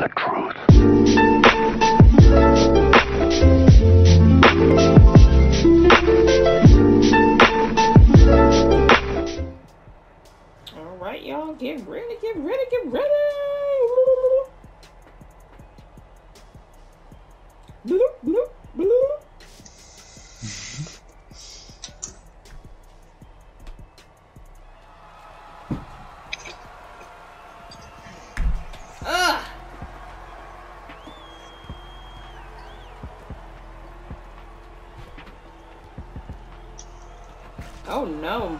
the truth. All right, y'all, get ready, get ready, get ready. Bloop, bloop, bloop. Oh no.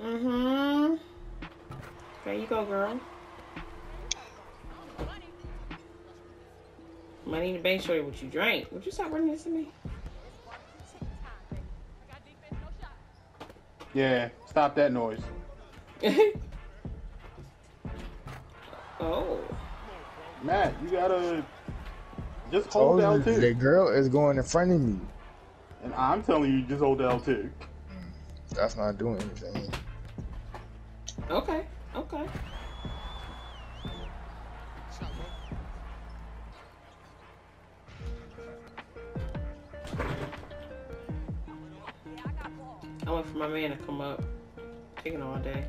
Mm-hmm. There you go, girl. I need to make sure what you drank. Would you stop running this to me? Yeah, stop that noise. Oh, Matt, you gotta just hold down too. The girl is going in front of me, and I'm telling you, just hold down too. That's not doing anything. Okay, okay. I went for my man to come up, taking all day.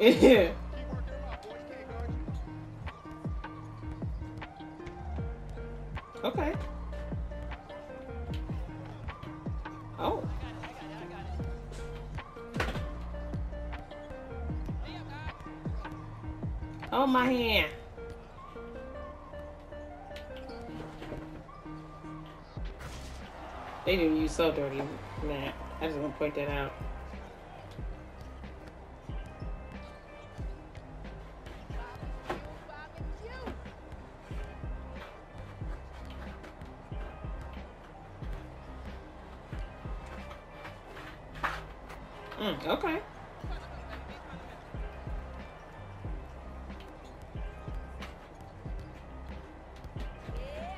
Yeah. Okay. Oh. Oh, my hand. They do you so dirty, Matt. I just want to point that out. Okay.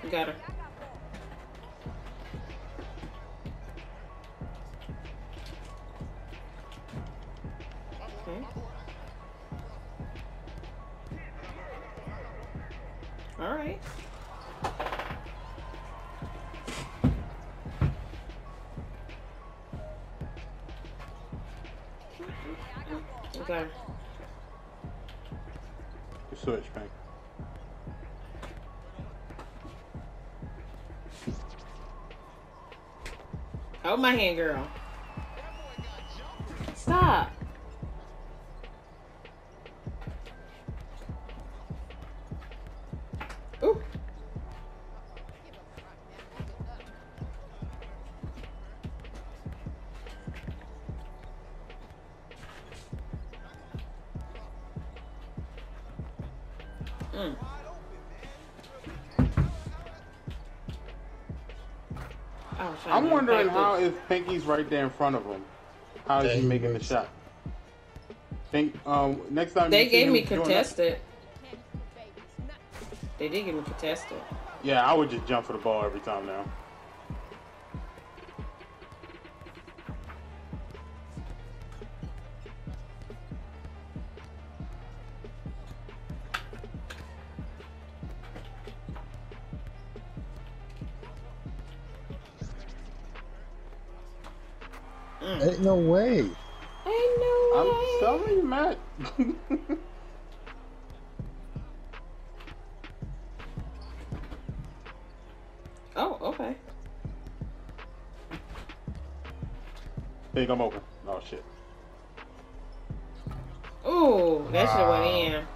You got her. Okay. All right. Okay. You switch, man. Hold my hand, girl. Stop. Ooh. Mm. I'm wondering how if Pinky's right there in front of him, how is he making the shot? Think next time they gave me contested. They did give me contested. Yeah, I would just jump for the ball every time now. Ain't no way. Ain't no way. I'm telling you, Matt. Oh, okay. Think I'm open. Oh, shit. Ooh, that shit went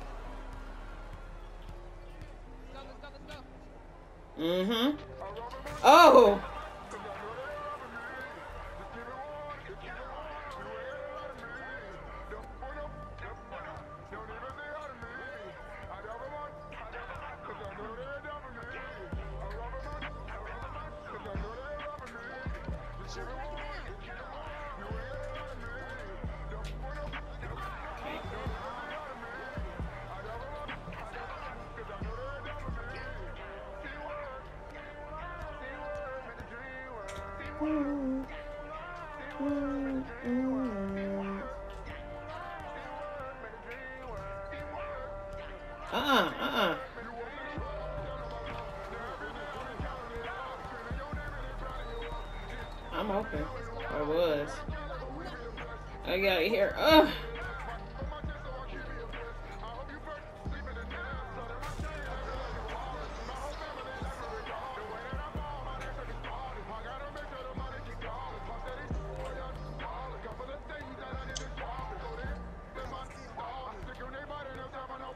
in. Mm-hmm. Oh! out of here. Ugh.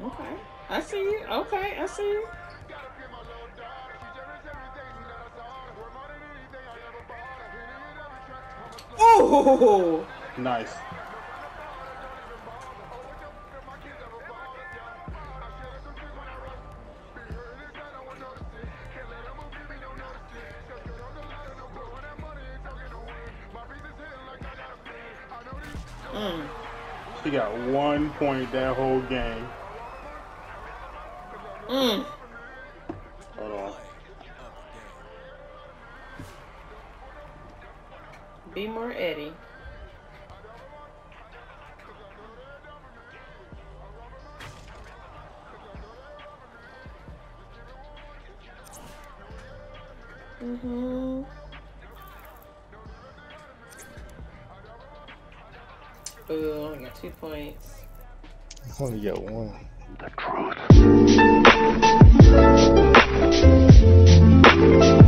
Okay, I see you. Okay, I see you. Oh, nice. She got 1 point that whole game. Hold on. Be more Eddie. Mm-hmm. Ooh, I only got 2 points. I only got 1. The truth.